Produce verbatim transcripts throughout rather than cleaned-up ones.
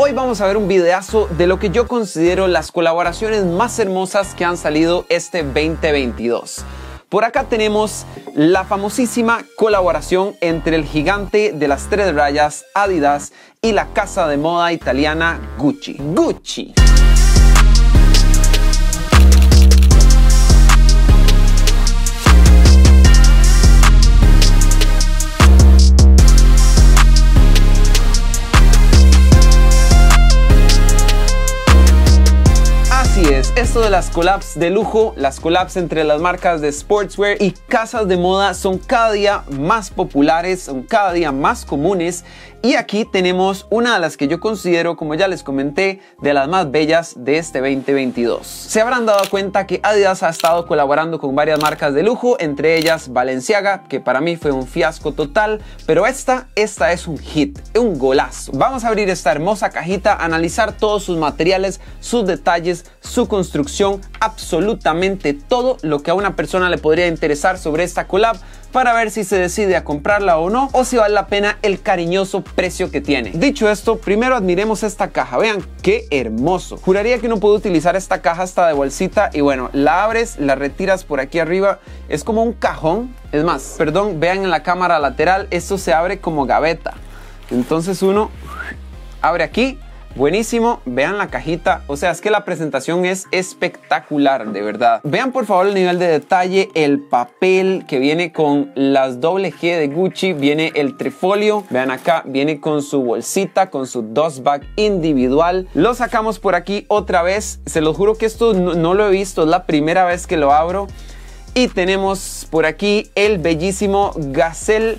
Hoy vamos a ver un videazo de lo que yo considero las colaboraciones más hermosas que han salido este veinte veintidós. Por acá tenemos la famosísima colaboración entre el gigante de las tres rayas Adidas y la casa de moda italiana Gucci. Gucci. Esto de las collabs de lujo, las collabs entre las marcas de sportswear y casas de moda son cada día más populares, son cada día más comunes. Y aquí tenemos una de las que yo considero, como ya les comenté, de las más bellas de este veinte veintidós. Se habrán dado cuenta que Adidas ha estado colaborando con varias marcas de lujo, entre ellas Balenciaga, que para mí fue un fiasco total, pero esta, esta es un hit, un golazo. Vamos a abrir esta hermosa cajita, analizar todos sus materiales, sus detalles, su construcción, absolutamente todo lo que a una persona le podría interesar sobre esta collab, para ver si se decide a comprarla o no, o si vale la pena el cariñoso precio que tiene. Dicho esto, primero admiremos esta caja. Vean qué hermoso. Juraría que uno puede utilizar esta caja hasta de bolsita y bueno, la abres, la retiras por aquí arriba. Es como un cajón. Es más, perdón, vean en la cámara lateral, esto se abre como gaveta. Entonces uno abre aquí. Buenísimo, vean la cajita, o sea, es que la presentación es espectacular, de verdad. Vean por favor el nivel de detalle, el papel que viene con las doble G de Gucci, viene el trifolio, vean acá, viene con su bolsita, con su dust bag individual. Lo sacamos por aquí otra vez, se los juro que esto no, no lo he visto, es la primera vez que lo abro. Y tenemos por aquí el bellísimo Gazelle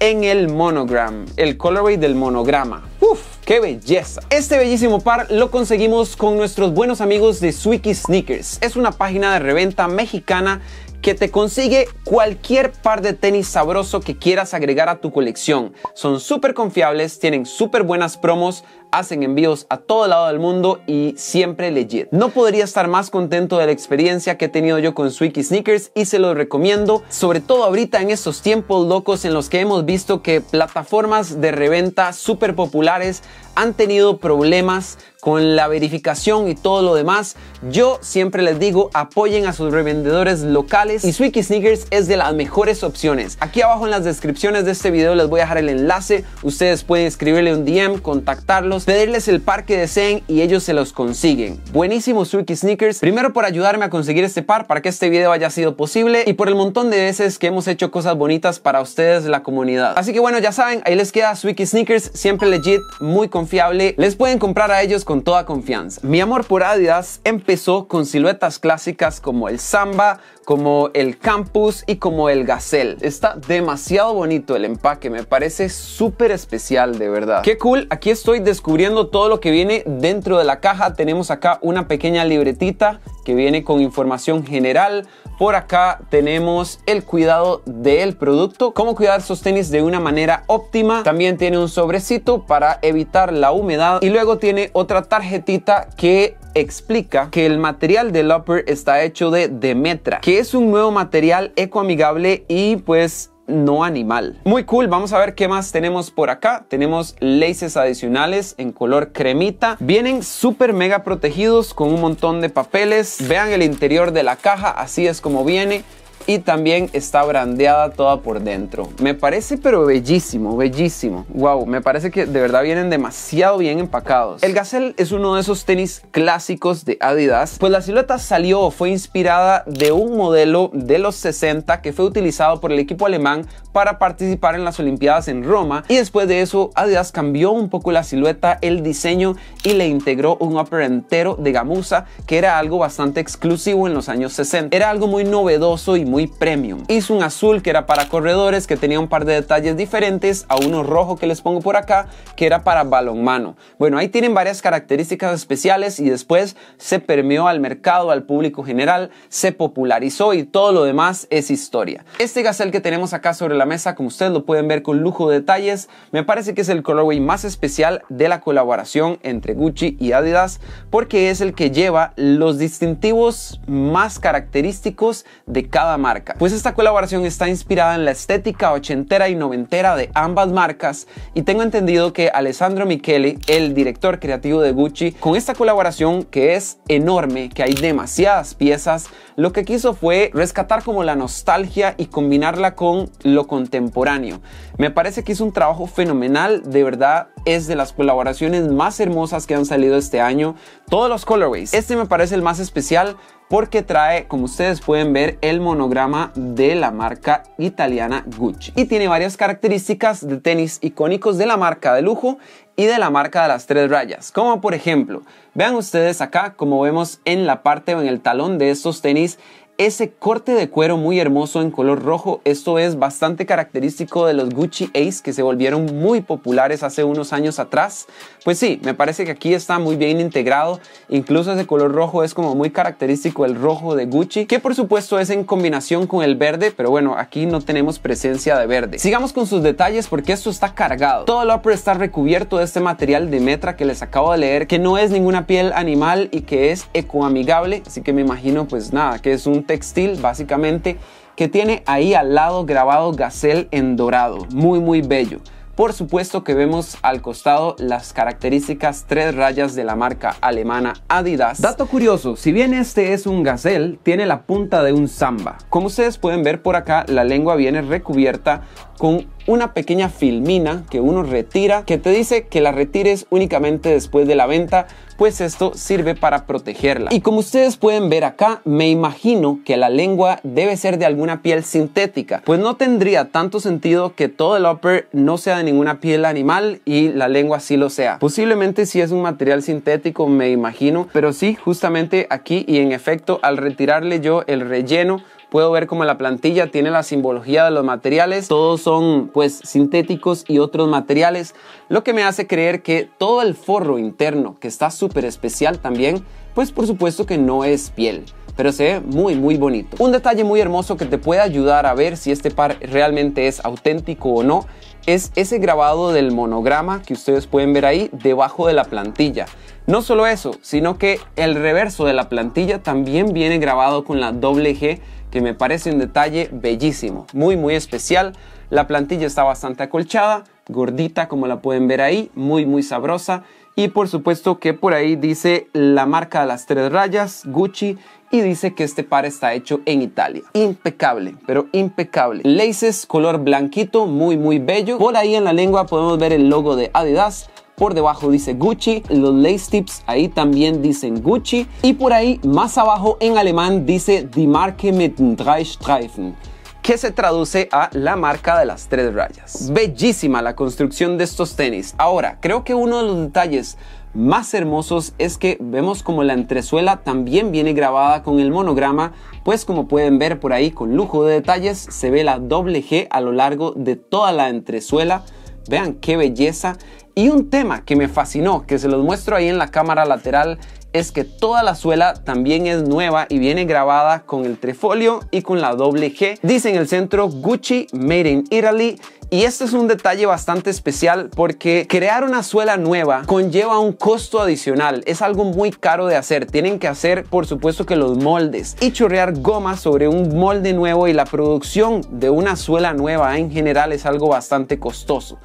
en el monogram, el colorway del monograma. Uf. ¡Qué belleza! Este bellísimo par lo conseguimos con nuestros buenos amigos de Zuiki Sneakers. Es una página de reventa mexicana que te consigue cualquier par de tenis sabroso que quieras agregar a tu colección. Son súper confiables, tienen súper buenas promos, hacen envíos a todo lado del mundo y siempre legit. No podría estar más contento de la experiencia que he tenido yo con Zuiki Sneakers y se los recomiendo, sobre todo ahorita en estos tiempos locos en los que hemos visto que plataformas de reventa súper populares han tenido problemas con la verificación y todo lo demás. Yo siempre les digo, apoyen a sus revendedores locales y Zuiki Sneakers es de las mejores opciones. Aquí abajo en las descripciones de este video les voy a dejar el enlace. Ustedes pueden escribirle un D M, contactarlos, pedirles el par que deseen y ellos se los consiguen. Buenísimo Zuiki Sneakers, primero por ayudarme a conseguir este par para que este video haya sido posible y por el montón de veces que hemos hecho cosas bonitas para ustedes, la comunidad. Así que bueno, ya saben, ahí les queda Zuiki Sneakers, siempre legit, muy confiable, les pueden comprar a ellos con toda confianza. Mi amor por Adidas empezó con siluetas clásicas como el Samba, como el Campus y como el Gazelle. Está demasiado bonito el empaque, me parece súper especial, de verdad. Qué cool, aquí estoy descubriendo Descubriendo todo lo que viene dentro de la caja. Tenemos acá una pequeña libretita que viene con información general. Por acá tenemos el cuidado del producto, cómo cuidar sus tenis de una manera óptima. También tiene un sobrecito para evitar la humedad y luego tiene otra tarjetita que explica que el material del upper está hecho de Demetra, que es un nuevo material ecoamigable y pues no animal. Muy cool, vamos a ver qué más tenemos por acá. Tenemos laces adicionales en color cremita. Vienen súper mega protegidos con un montón de papeles. Vean el interior de la caja, así es como viene. Y también está brandeada toda por dentro. Me parece pero bellísimo, bellísimo. Wow, me parece que de verdad vienen demasiado bien empacados. El Gazelle es uno de esos tenis clásicos de Adidas. Pues la silueta salió o fue inspirada de un modelo de los sesenta que fue utilizado por el equipo alemán para participar en las Olimpiadas en Roma. Y después de eso Adidas cambió un poco la silueta, el diseño y le integró un upper entero de gamuza, que era algo bastante exclusivo en los años sesenta. Era algo muy novedoso y muy muy premium. Hizo un azul que era para corredores, que tenía un par de detalles diferentes, a uno rojo que les pongo por acá, que era para balonmano. Bueno, ahí tienen varias características especiales y después se permeó al mercado, al público general, se popularizó y todo lo demás es historia. Este Gazelle que tenemos acá sobre la mesa, como ustedes lo pueden ver con lujo de detalles, me parece que es el colorway más especial de la colaboración entre Gucci y Adidas, porque es el que lleva los distintivos más característicos de cada la marca, pues esta colaboración está inspirada en la estética ochentera y noventera de ambas marcas, y tengo entendido que Alessandro Michele, el director creativo de Gucci, con esta colaboración que es enorme, que hay demasiadas piezas, lo que quiso fue rescatar como la nostalgia y combinarla con lo contemporáneo. Me parece que hizo un trabajo fenomenal, de verdad es de las colaboraciones más hermosas que han salido este año, todos los colorways. Este me parece el más especial porque trae, como ustedes pueden ver, el monograma de la marca italiana Gucci. Y tiene varias características de tenis icónicos de la marca de lujo y de la marca de las tres rayas, como por ejemplo, vean ustedes acá, como vemos en la parte o en el talón de estos tenis, ese corte de cuero muy hermoso en color rojo. Esto es bastante característico de los Gucci Ace, que se volvieron muy populares hace unos años atrás. Pues sí, me parece que aquí está muy bien integrado, incluso ese color rojo es como muy característico, el rojo de Gucci, que por supuesto es en combinación con el verde, pero bueno, aquí no tenemos presencia de verde. Sigamos con sus detalles porque esto está cargado. Todo el upper está recubierto de este material Demetra que les acabo de leer, que no es ninguna piel animal y que es ecoamigable, así que me imagino pues nada, que es un textil básicamente, que tiene ahí al lado grabado Gazelle en dorado, muy muy bello. Por supuesto que vemos al costado las características tres rayas de la marca alemana Adidas. Dato curioso, si bien este es un Gazelle, tiene la punta de un Samba. Como ustedes pueden ver por acá, la lengua viene recubierta con una pequeña filmina que uno retira, que te dice que la retires únicamente después de la venta, pues esto sirve para protegerla. Y como ustedes pueden ver acá, me imagino que la lengua debe ser de alguna piel sintética, pues no tendría tanto sentido que todo el upper no sea de ninguna piel animal y la lengua sí lo sea. Posiblemente sí es un material sintético, me imagino, pero sí, justamente aquí y en efecto, al retirarle yo el relleno, puedo ver como la plantilla tiene la simbología de los materiales. Todos son pues sintéticos y otros materiales, lo que me hace creer que todo el forro interno, que está súper especial también, pues por supuesto que no es piel, pero se ve muy muy bonito. Un detalle muy hermoso que te puede ayudar a ver si este par realmente es auténtico o no, es ese grabado del monograma que ustedes pueden ver ahí debajo de la plantilla. No solo eso, sino que el reverso de la plantilla también viene grabado con la doble G, que me parece un detalle bellísimo, muy muy especial. La plantilla está bastante acolchada, gordita como la pueden ver ahí, muy muy sabrosa. Y por supuesto que por ahí dice la marca de las tres rayas, Gucci, y dice que este par está hecho en Italia. Impecable, pero impecable. Laces color blanquito, muy muy bello. Por ahí en la lengua podemos ver el logo de Adidas. Por debajo dice Gucci, los lace tips ahí también dicen Gucci. Y por ahí, más abajo en alemán, dice Die Marke mit drei Streifen, que se traduce a la marca de las tres rayas. Bellísima la construcción de estos tenis. Ahora, creo que uno de los detalles más hermosos es que vemos como la entresuela también viene grabada con el monograma, pues como pueden ver por ahí con lujo de detalles, se ve la doble G a lo largo de toda la entresuela. Vean qué belleza. Y un tema que me fascinó, que se los muestro ahí en la cámara lateral, es que toda la suela también es nueva y viene grabada con el trefolio y con la doble G. Dice en el centro Gucci Made in Italy, y este es un detalle bastante especial porque crear una suela nueva conlleva un costo adicional, es algo muy caro de hacer. Tienen que hacer por supuesto que los moldes y chorrear goma sobre un molde nuevo, y la producción de una suela nueva en general es algo bastante costoso.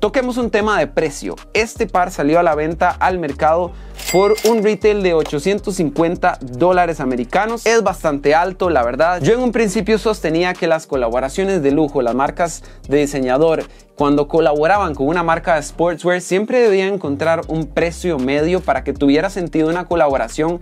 Toquemos un tema de precio. Este par salió a la venta al mercado por un retail de ochocientos cincuenta dólares americanos. Es bastante alto, la verdad. Yo en un principio sostenía que las colaboraciones de lujo, las marcas de diseñador, cuando colaboraban con una marca de sportswear, siempre debían encontrar un precio medio para que tuviera sentido una colaboración.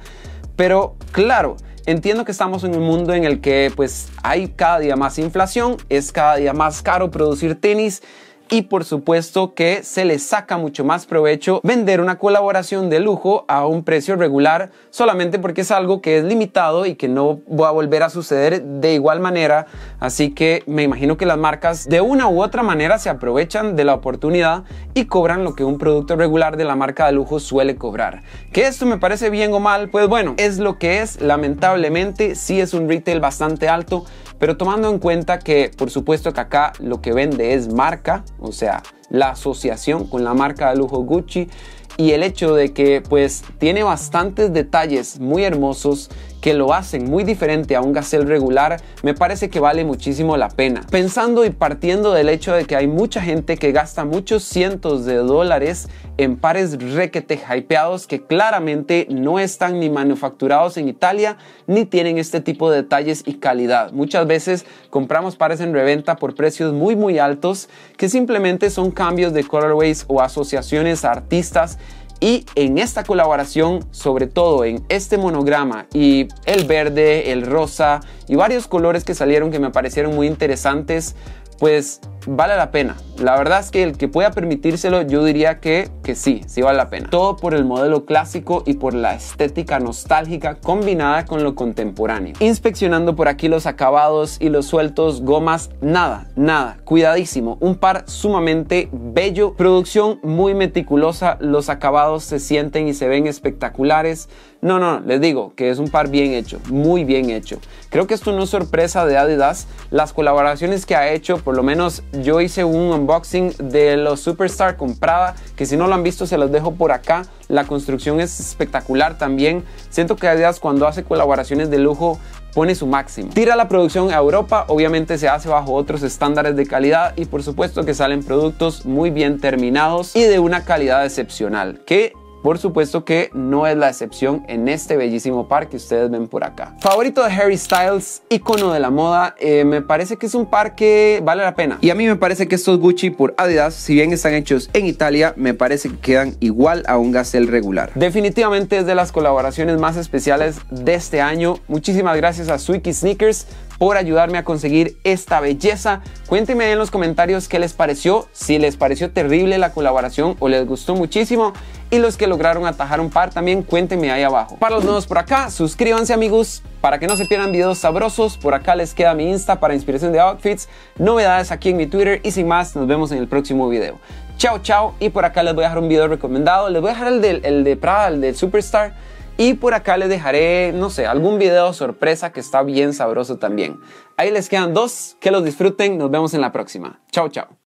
Pero claro, entiendo que estamos en un mundo en el que pues hay cada día más inflación, es cada día más caro producir tenis, y por supuesto que se le saca mucho más provecho vender una colaboración de lujo a un precio regular, solamente porque es algo que es limitado y que no va a volver a suceder de igual manera. Así que me imagino que las marcas de una u otra manera se aprovechan de la oportunidad y cobran lo que un producto regular de la marca de lujo suele cobrar. Que esto me parece bien o mal, pues bueno, es lo que es. Lamentablemente sí es un retail bastante alto, pero tomando en cuenta que por supuesto que acá lo que vende es marca, o sea, la asociación con la marca de lujo Gucci, y el hecho de que pues tiene bastantes detalles muy hermosos que lo hacen muy diferente a un Gazelle regular, me parece que vale muchísimo la pena. Pensando y partiendo del hecho de que hay mucha gente que gasta muchos cientos de dólares en pares requete hypeados que claramente no están ni manufacturados en Italia ni tienen este tipo de detalles y calidad. Muchas veces compramos pares en reventa por precios muy muy altos que simplemente son cambios de colorways o asociaciones a artistas. Y en esta colaboración, sobre todo en este monograma y el verde, el rosa y varios colores que salieron que me parecieron muy interesantes, pues vale la pena. La verdad es que el que pueda permitírselo, yo diría que, que sí, sí vale la pena. Todo por el modelo clásico y por la estética nostálgica combinada con lo contemporáneo. Inspeccionando por aquí los acabados y los sueltos, gomas, nada, nada, cuidadísimo. Un par sumamente bello, producción muy meticulosa, los acabados se sienten y se ven espectaculares. No, no, les digo que es un par bien hecho, muy bien hecho. Creo que esto no es sorpresa de Adidas, las colaboraciones que ha hecho, por lo menos yo hice un unboxing de los Superstar con Prada, que si no lo han visto se los dejo por acá. La construcción es espectacular también. Siento que Adidas cuando hace colaboraciones de lujo pone su máximo. Tira la producción a Europa, obviamente se hace bajo otros estándares de calidad y por supuesto que salen productos muy bien terminados y de una calidad excepcional, que por supuesto que no es la excepción en este bellísimo par que ustedes ven por acá. Favorito de Harry Styles, icono de la moda, eh, me parece que es un par que vale la pena. Y a mí me parece que estos Gucci por Adidas, si bien están hechos en Italia, me parece que quedan igual a un Gazelle regular. Definitivamente es de las colaboraciones más especiales de este año. Muchísimas gracias a Zuiki Sneakers por ayudarme a conseguir esta belleza. Cuéntenme en los comentarios qué les pareció, si les pareció terrible la colaboración o les gustó muchísimo, y los que lograron atajar un par también cuéntenme ahí abajo. Para los nuevos por acá, suscríbanse amigos para que no se pierdan videos sabrosos. Por acá les queda mi Insta para inspiración de outfits, novedades aquí en mi Twitter, y sin más nos vemos en el próximo video. Chao chao, y por acá les voy a dejar un video recomendado, les voy a dejar el de, el de Prada, el del Superstar. Y por acá les dejaré, no sé, algún video sorpresa que está bien sabroso también. Ahí les quedan dos, que los disfruten, nos vemos en la próxima. Chao, chao.